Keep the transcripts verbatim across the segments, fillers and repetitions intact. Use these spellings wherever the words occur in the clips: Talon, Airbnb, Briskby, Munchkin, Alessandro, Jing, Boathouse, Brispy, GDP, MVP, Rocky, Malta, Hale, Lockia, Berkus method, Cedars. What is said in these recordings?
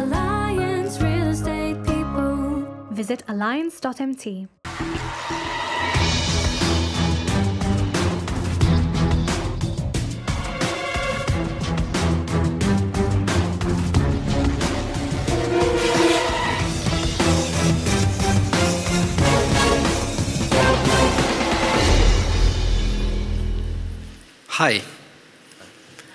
Alliance Real Estate People. Visit alliance dot M T. Hi.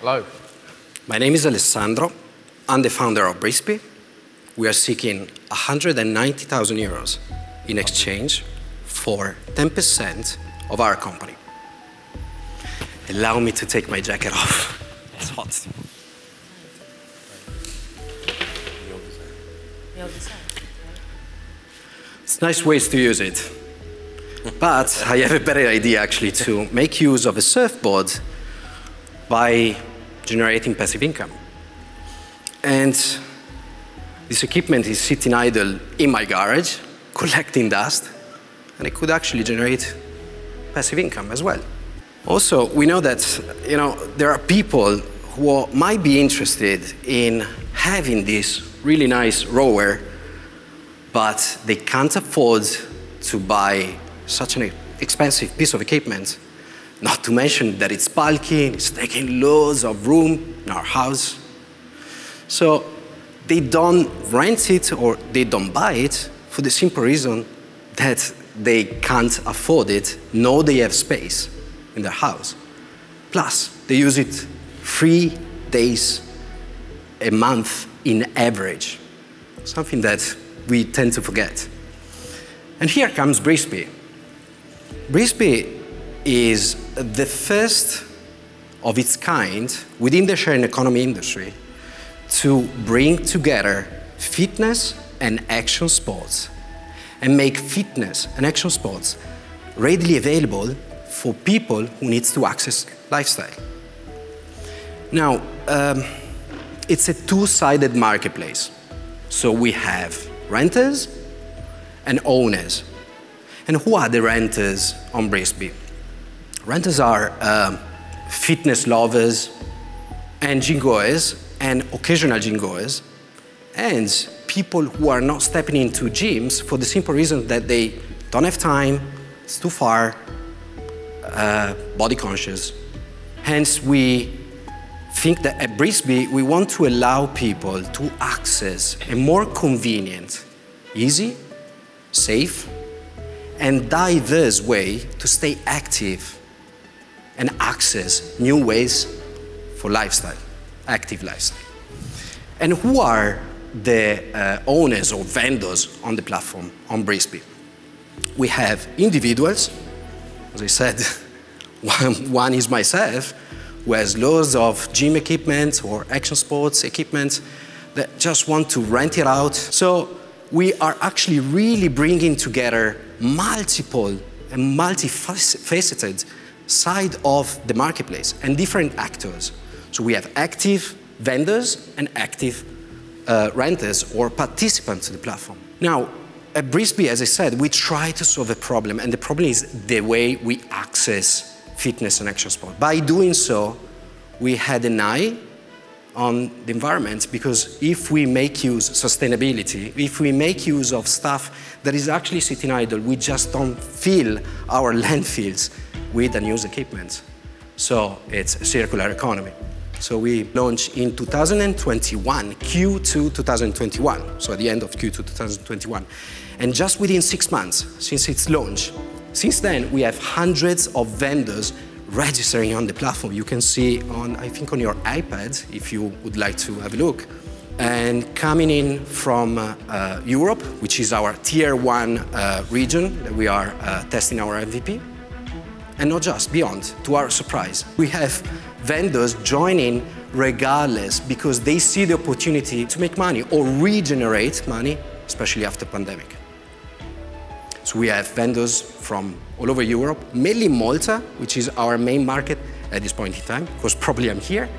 Hello. My name is Alessandro. I'm the founder of Brispy. We are seeking one hundred ninety thousand euros in exchange for ten percent of our company. Allow me to take my jacket off. It's hot. It's nice ways to use it. But I have a better idea, actually, to make use of a surfboard by generating passive income. And this equipment is sitting idle in my garage, collecting dust, and it could actually generate passive income as well. Also, we know that, you know, there are people who are, might be interested in having this really nice rower, but they can't afford to buy such an expensive piece of equipment, not to mention that it's bulky, it's taking loads of room in our house. So they don't rent it or they don't buy it for the simple reason that they can't afford it, nor they have space in their house. Plus, they use it three days a month in average, something that we tend to forget. And here comes Brispy. Brispy is the first of its kind within the sharing economy industry to bring together fitness and action sports and make fitness and action sports readily available for people who need to access lifestyle. Now, um, it's a two-sided marketplace. So we have renters and owners. And who are the renters on Briskby? Renters are uh, fitness lovers and gym goers and occasional gym goers, and people who are not stepping into gyms for the simple reason that they don't have time, it's too far, uh, body conscious. Hence, we think that at Briskby, we want to allow people to access a more convenient, easy, safe, and diverse way to stay active and access new ways for lifestyle, active lifestyle. And who are the uh, owners or vendors on the platform on Briskby? We have individuals, as I said, one, one is myself, who has loads of gym equipment or action sports equipment that just want to rent it out. So we are actually really bringing together multiple and multifaceted side of the marketplace and different actors. So we have active vendors and active uh, renters or participants to the platform. Now, at Briskby, as I said, we try to solve a problem, and the problem is the way we access fitness and action sport. By doing so, we had an eye on the environment, because if we make use of sustainability, if we make use of stuff that is actually sitting idle, we just don't fill our landfills with unused equipment. So it's a circular economy. So we launched in two thousand twenty-one, Q two twenty twenty-one, so at the end of Q two twenty twenty-one. And just within six months since its launch, since then we have hundreds of vendors registering on the platform. You can see on, I think, on your iPad, if you would like to have a look. And coming in from uh, uh, Europe, which is our tier one uh, region that we are uh, testing our M V P. And not just, beyond, to our surprise. We have vendors joining regardless, because they see the opportunity to make money or regenerate money, especially after pandemic. So we have vendors from all over Europe, mainly Malta, which is our main market at this point in time, because probably I'm here,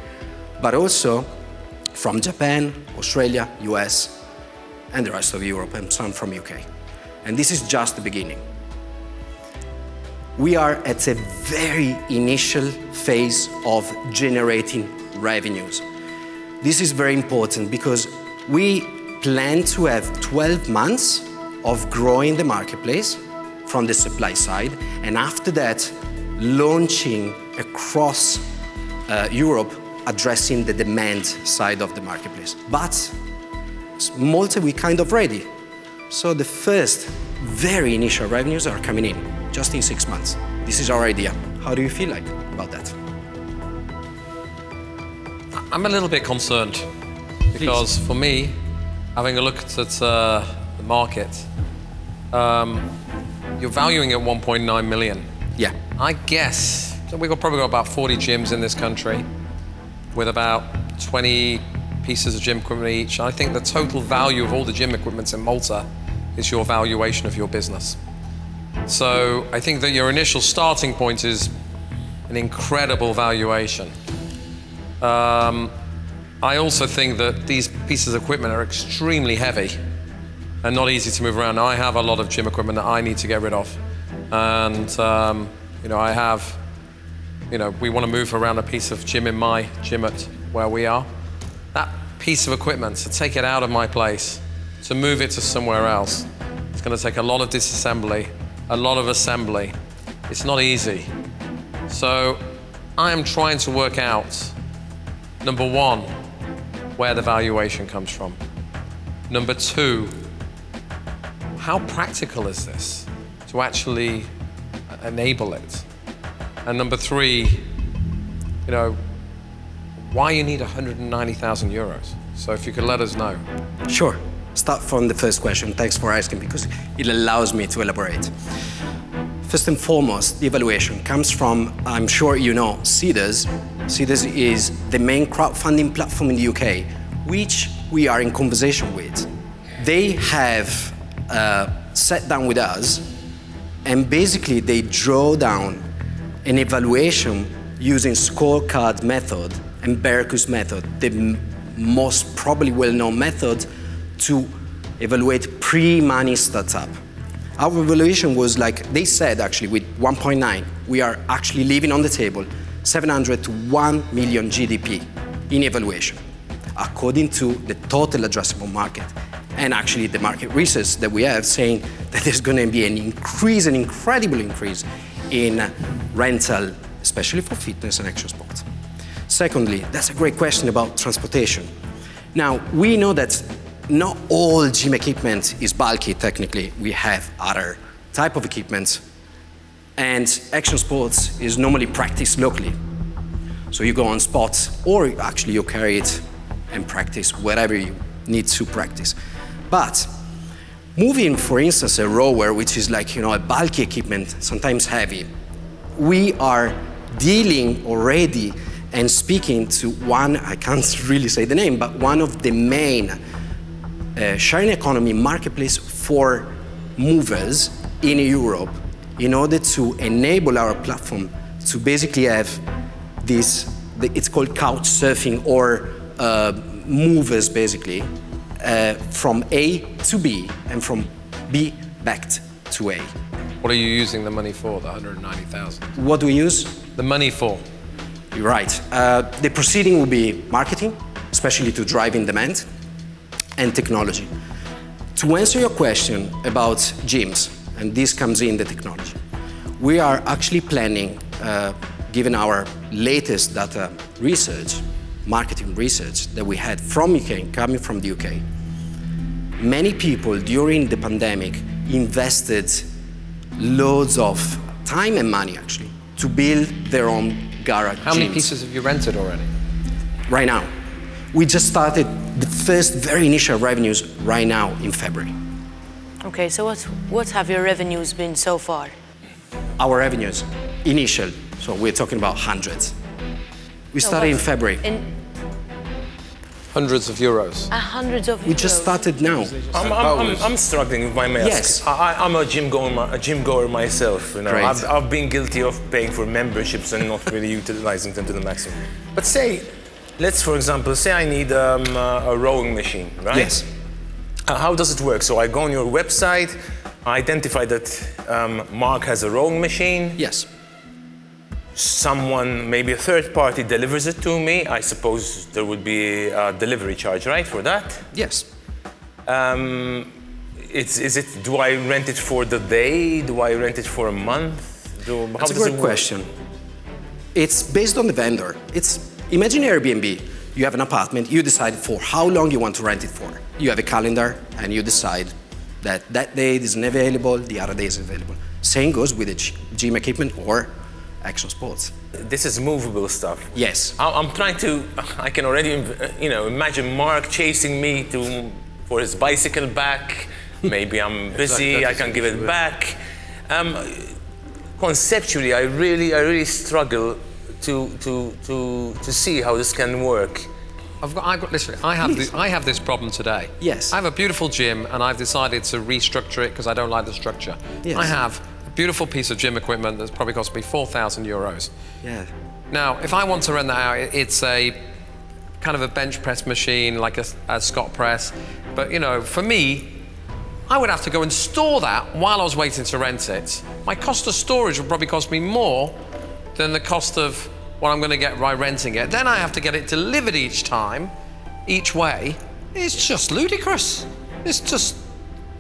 but also from Japan, Australia, U S, and the rest of Europe, and some from U K. And this is just the beginning. We are at a very initial phase of generating revenues. This is very important because We plan to have twelve months of growing the marketplace from the supply side, and after that, launching across uh, Europe, addressing the demand side of the marketplace. But Malta, we're kind of ready. So the first very initial revenues are coming in, just in six months. This is our idea. How do you feel like about that? I'm a little bit concerned. Because Please. For me, having a look at uh, the market, um, you're valuing at one point nine million. Yeah. I guess, so we've probably got about forty gyms in this country with about twenty pieces of gym equipment each. I think the total value of all the gym equipment in Malta is your valuation of your business. So I think that your initial starting point is an incredible valuation. Um, I also think that these pieces of equipment are extremely heavy and not easy to move around. Now, I have a lot of gym equipment that I need to get rid of. And, um, you know, I have, you know, we want to move around a piece of gym in my gym at where we are. That piece of equipment, to take it out of my place, to move it to somewhere else, it's going to take a lot of disassembly, a lot of assembly. It's not easy. So I am trying to work out, number one, where the valuation comes from. Number two, how practical is this to actually enable it? And number three, you know, why you need one hundred ninety thousand euros? So if you could let us know. Sure, start from the first question. Thanks for asking, because it allows me to elaborate. First and foremost, the evaluation comes from, I'm sure you know, Cedars. Cedars is the main crowdfunding platform in the U K, which we are in conversation with. They have uh, sat down with us, and basically they draw down an evaluation using scorecard method and Berkus method, the most probably well-known method to evaluate pre-money startup. Our evaluation was like, they said actually with one point nine, we are actually leaving on the table seven hundred to one million G D P in evaluation, according to the total addressable market. And actually the market research that we have saying that there's gonna be an increase, an incredible increase in rental, especially for fitness and action sports. Secondly, that's a great question about transportation. Now, we know that not all gym equipment is bulky, technically. We have other type of equipment, and action sports is normally practiced locally. So you go on spots, or actually you carry it and practice whatever you need to practice. But moving, for instance, a rower, which is like, you know, a bulky equipment, sometimes heavy, we are dealing already and speaking to one, I can't really say the name, but one of the main Uh, sharing economy marketplace for movers in Europe, in order to enable our platform to basically have this, the, it's called couch surfing, or uh, movers basically, uh, from A to B and from B back to A. What are you using the money for, the one hundred ninety thousand? What do we use? The money for. You're right. Uh, the proceeding will be marketing, especially to drive in demand, and technology. To answer your question about gyms, and this comes in the technology, we are actually planning, uh, given our latest data research, marketing research that we had from U K, coming from the U K, many people during the pandemic invested loads of time and money actually to build their own garage gyms. How many pieces have you rented already? Right now. We just started the first very initial revenues right now in February. Okay, so what, what have your revenues been so far? Our revenues, initial, so we're talking about hundreds. We so started in February. In hundreds of euros. Uh, hundreds of euros. We just started now. I'm, I'm, I'm, I'm struggling with my mask. Yes. I, I'm a gym goer, a gym goer myself. You know, I've, I've been guilty of paying for memberships and not really utilizing them to the maximum. But say, let's, for example, say I need um, uh, a rowing machine, right? Yes. Uh, how does it work? So I go on your website, I identify that um, Mark has a rowing machine. Yes. someone, maybe a third party, delivers it to me, I suppose there would be a delivery charge, right, for that? Yes. Um, it's, is it, do I rent it for the day? Do I rent it for a month? Do, how That's a great question. It's based on the vendor. It's, imagine Airbnb. You have an apartment, you decide for how long you want to rent it for. You have a calendar, and you decide that that day is available, the other day is available. Same goes with the gym equipment or action sports. This is movable stuff. Yes. I'm trying to, I can already, you know, imagine Mark chasing me to, for his bicycle back. Maybe I'm busy, exactly. I can give it back. Um, conceptually, I really, I really struggle to, to, to, to see how this can work. I've got, I've got, listen, I have, the, I have this problem today. Yes. I have a beautiful gym and I've decided to restructure it because I don't like the structure. Yes. I have a beautiful piece of gym equipment that's probably cost me four thousand euros. Yeah. Now, if I want to rent that out, it's a kind of a bench press machine, like a, a Scott press. But, you know, for me, I would have to go and store that while I was waiting to rent it. My cost of storage would probably cost me more than the cost of what I'm going to get by renting it. Then I have to get it delivered each time, each way. It's just ludicrous. It's just,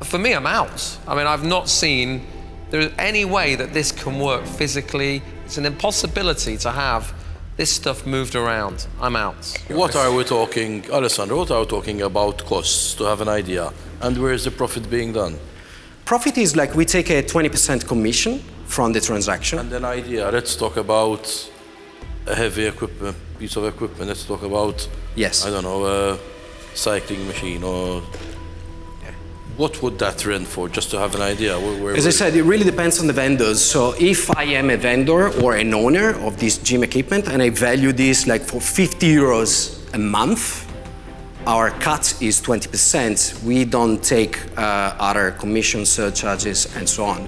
for me, I'm out. I mean, I've not seen there's any way that this can work physically. It's an impossibility to have this stuff moved around. I'm out. What are we talking, Alessandro, what are we talking about costs, to have an idea? And where is the profit being done? Profit is like we take a twenty percent commission from the transaction. And an idea, let's talk about a heavy equipment, piece of equipment. Let's talk about, yes, I don't know, a cycling machine or... Yeah. What would that rent for, just to have an idea? Where, where As I said, it really depends on the vendors. So if I am a vendor or an owner of this gym equipment and I value this like for fifty euros a month, our cut is twenty percent. We don't take uh, other commission surcharges and so on.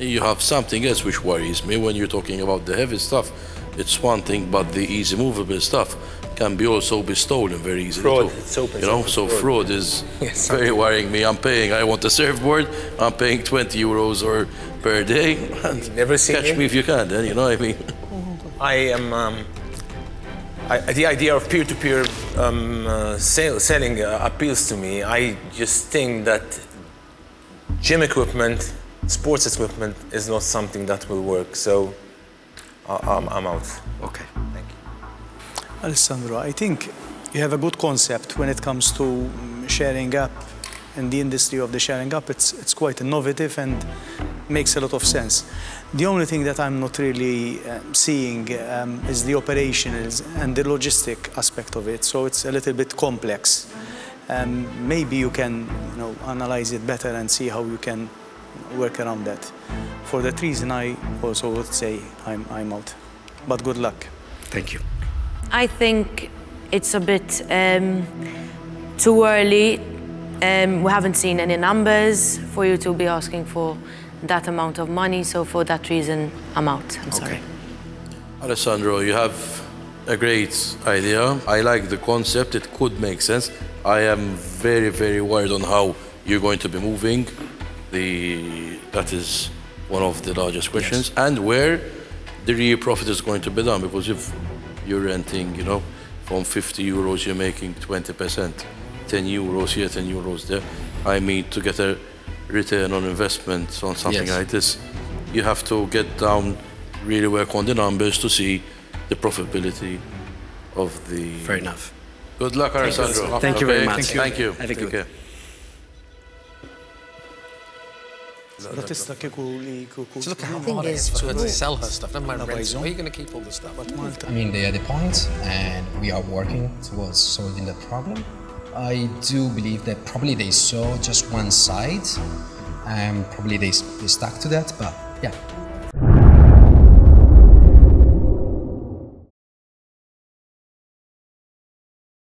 You have something else which worries me when you're talking about the heavy stuff. It's one thing, but the easy movable stuff can be also be stolen very easily. Fraud, too. It's open, you know, so fraud, fraud is yes, very worrying me. I'm paying, I want a surfboard, I'm paying twenty euros or per day. Never seen Catch it? me if you can, then, you know what I mean? I am, um, I, the idea of peer-to-peer -peer, um, uh, sale, selling uh, appeals to me. I just think that gym equipment, sports equipment is not something that will work. So. I'm, I'm out. Okay, thank you. Alessandro, I think you have a good concept when it comes to sharing up and the industry of the sharing up. It's, it's quite innovative and makes a lot of sense. The only thing that I'm not really uh, seeing um, is the operations and the logistic aspect of it. So it's a little bit complex. Um, maybe you can you know, analyze it better and see how you can work around that. For that reason, I also would say I'm, I'm out. But good luck. Thank you. I think it's a bit um, too early. Um, we haven't seen any numbers for you to be asking for that amount of money. So for that reason, I'm out. I'm okay. sorry. Alessandro, you have a great idea. I like the concept. It could make sense. I am very, very worried on how you're going to be moving. The, that is one of the largest questions, yes. And where the real profit is going to be done, because if you're renting, you know, from fifty euros, you're making twenty percent, ten euros here, ten euros there. I mean, to get a return on investment on something yes. like this, you have to get down, really work on the numbers to see the profitability of the... Fair enough. Good luck, Alessandro. Thank you very much. Thank you. Thank you. Thank you. That is the thing is, for her to sell her stuff. Never mind rent. Where are you going to keep all the stuff? I mean, they are the point, and we are working towards solving the problem. I do believe that probably they saw just one side, and probably they, they stuck to that. But yeah.